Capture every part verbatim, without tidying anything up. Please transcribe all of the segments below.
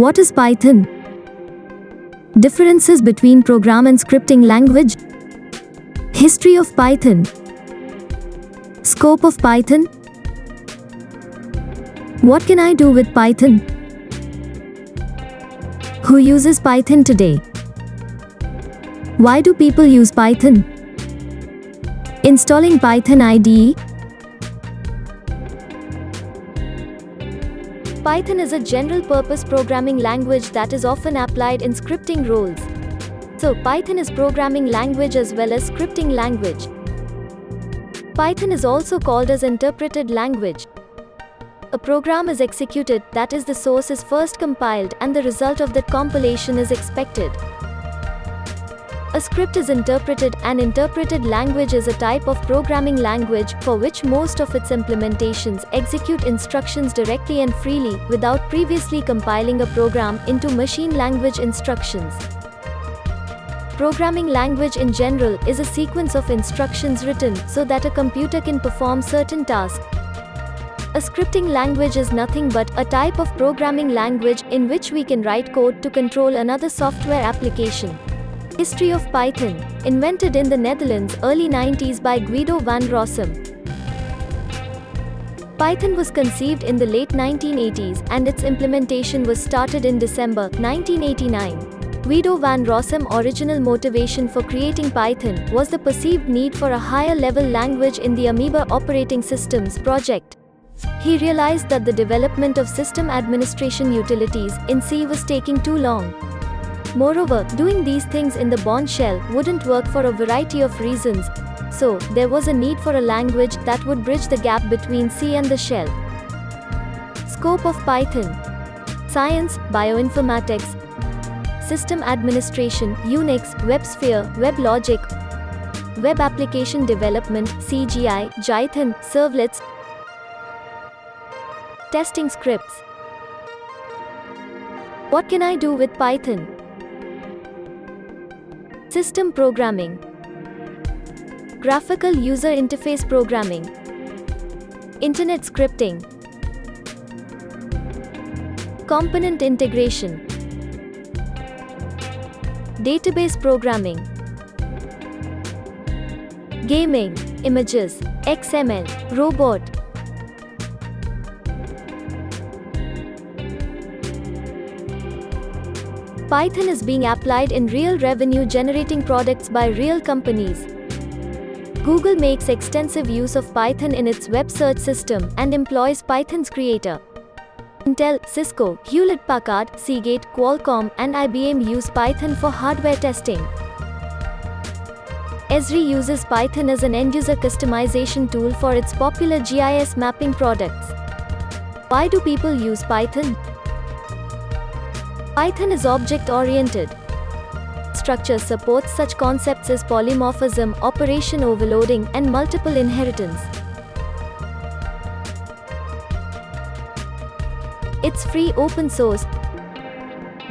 What is Python? Differences between program and scripting language. History of Python. Scope of Python. What can I do with Python? Who uses Python today? Why do people use Python? Installing Python I D E. Python is a general-purpose programming language that is often applied in scripting roles. So, Python is programming language as well as scripting language. Python is also called as interpreted language. A program is executed, that is, the source is first compiled, and the result of that compilation is expected. A script is interpreted. An interpreted language is a type of programming language for which most of its implementations execute instructions directly and freely, without previously compiling a program into machine language instructions. Programming language in general is a sequence of instructions written so that a computer can perform certain tasks. A scripting language is nothing but a type of programming language in which we can write code to control another software application. History of Python, invented in the Netherlands early nineties by Guido van Rossum. Python was conceived in the late nineteen eighties and its implementation was started in December nineteen eighty-nine. Guido van Rossum's original motivation for creating Python was the perceived need for a higher-level language in the Amoeba operating systems project. He realized that the development of system administration utilities in C was taking too long. Moreover, doing these things in the Bourne shell wouldn't work for a variety of reasons, so there was a need for a language that would bridge the gap between C and the shell. Scope of Python: Science, Bioinformatics, System Administration, Unix, WebSphere, WebLogic, Web Application Development, C G I, Jython, Servlets. Testing scripts. What can I do with Python? System programming, graphical user interface programming, internet scripting, component integration, database programming, gaming, images, X M L, robot. Python is being applied in real revenue-generating products by real companies. Google makes extensive use of Python in its web search system and employs Python's creator. Intel, Cisco, Hewlett-Packard, Seagate, Qualcomm, and I B M use Python for hardware testing. Esri uses Python as an end-user customization tool for its popular G I S mapping products. Why do people use Python? Python is object-oriented. Structure supports such concepts as polymorphism, operation overloading, and multiple inheritance. It's free open source.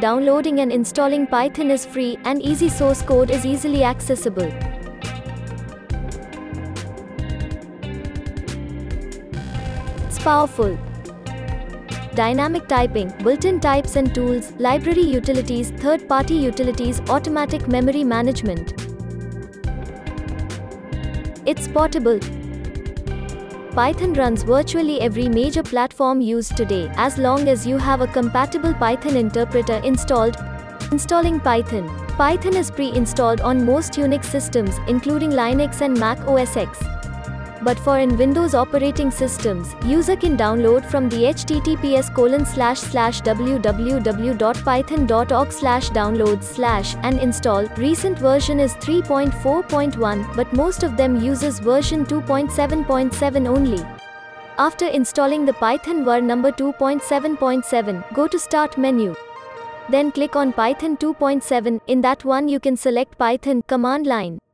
Downloading and installing Python is free, and easy source code is easily accessible. It's powerful. Dynamic typing, built-in types and tools, library utilities, third-party utilities, automatic memory management. It's portable. Python runs virtually every major platform used today, as long as you have a compatible Python interpreter installed. Installing Python. Python is pre-installed on most Unix systems, including Linux and Mac O S X. But for in Windows operating systems, user can download from the h t t p s colon slash slash w w w dot python dot org slash downloads slash and install. Recent version is three point four point one, but most of them uses version two point seven point seven only. After installing the Python version number two point seven point seven, go to Start menu. Then click on Python two point seven. In that one you can select Python command line.